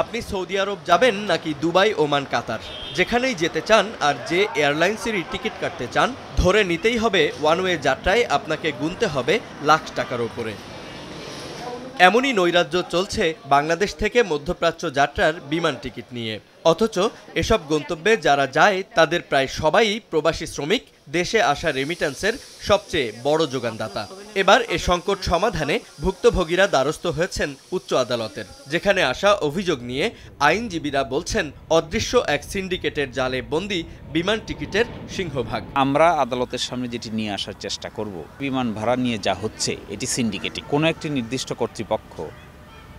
আপনি সৌদি আরব যাবেন নাকি দুবাই ওমান কাতার যেখানেই যেতে চান আর যে এয়ারলাইন্সেরই টিকিট কাটতে চান ধরে নিতেই হবে ওয়ান ওয়ে যাত্রায় আপনাকে গুনতে হবে লাখ টাকার উপরে এমনই নৈরাজ্য চলছে বাংলাদেশ থেকে মধ্যপ্রাচ্য যাত্রার বিমান টিকিট নিয়ে অথচ এসব গন্তব্যে যারা যায় তাদের প্রায় সবাই প্রবাসী শ্রমিক দেশে আসা রেমিট্যান্সের সবচেয়ে বড় যোগানদাতা এবার এই সংকট সমাধানে ভুক্তভোগীরা দ্বারস্থ হয়েছেন উচ্চ আদালতের যেখানে আসা অভিযোগ নিয়ে আইনজীবীরা বলছেন অদৃশ্য এক সিন্ডিকেটের জালে বন্দী বিমান টিকিটের সিংহভাগ আমরা আদালতের সামনে যেটি নিয়ে আসার চেষ্টা করব বিমান ভাড়া নিয়ে যা হচ্ছে এটি সিন্ডিকেটই কোনো একটি নির্দিষ্ট কর্তৃপক্ষ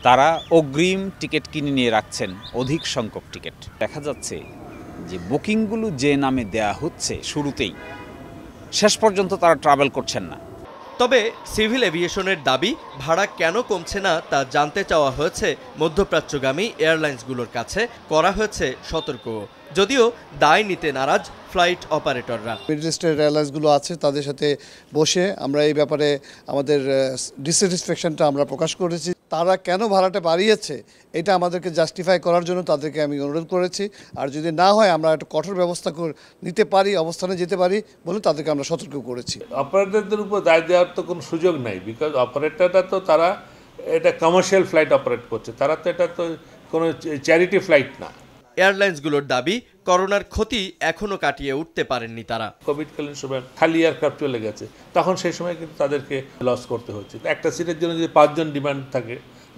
তারা অগ্রিম টিকিট কিনে নিয়ে রাখছেন অধিক সংখ্যক টিকিট দেখা যাচ্ছে যে বুকিংগুলো যে নামে দেয়া হচ্ছে শুরুতেই শেষ পর্যন্ত তারা ট্রাভেল করছেন না তবে সিভিল এভিয়েশনের দাবি ভাড়া কেন কমছে না তা জানতে চাওয়া হয়েছে মধ্যপ্রাচ্যগামী এয়ারলাইন্সগুলোর কাছে করা হয়েছে সতর্ক যদিও দায় নিতে নারাজ ফ্লাইট অপারেটররা রেজিস্টার্ড এয়ারলাইন্সগুলো আছে তাদের সাথে বসে আমরা এই ব্যাপারে আমাদের ডিসস্যাটিসফ্যাকশনটা আমরা প্রকাশ করেছি তারা কেন ভাড়াটা বাড়িয়েছে এটা আমাদেরকে জাস্টিফাই করার জন্য তাদেরকে আমি অনুরোধ করেছি আর যদি না হয় আমরা একটা কঠোর ব্যবস্থা নিতে পারি অবস্থানে যেতে পারি বলে তাদেরকে আমরা সতর্ক করেছি অপারেটরদের উপর দায় দেওয়ার তো কোনো সুযোগ নাই বিকজ অপারেটররা তো তারা এটা কমার্শিয়াল ফ্লাইট অপারেট করছে তারা তো এটা তো কোনো চ্যারিটি ফ্লাইট না এয়ারলাইন্সগুলোর দাবি করোনার ক্ষতি এখনো কাটিয়ে উঠতে পারেননি তারা কোভিডকালীন সময় খালি এয়ারক্রাফট চলে গেছে তখন সেই সময় কিন্তু তাদেরকে লস করতে হচ্ছে একটা সিটের জন্য যদি পাঁচজন ডিমান্ড থাকে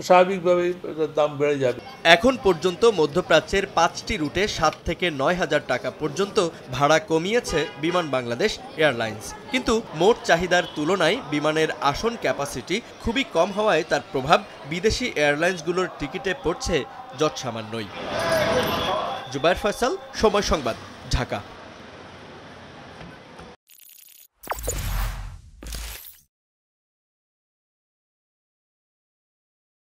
স্বাভাবিকভাবেই দাম বেড়ে যাবে এখন পর্যন্ত মধ্যপ্রাচ্যের ৫টি রুটে ৭ থেকে ৯ হাজার টাকা পর্যন্ত ভাড়া কমিয়েছে বিমান বাংলাদেশ এয়ারলাইন্স কিন্তু মোট চাহিদার তুলনায় বিমানের আসন ক্যাপাসিটি খুবই কম হওয়ায় তার প্রভাব বিদেশি এয়ারলাইন্সগুলোর টিকিটে পড়ছে যৎসামান্যই जुबैर फैसल समय संबाद ढाका।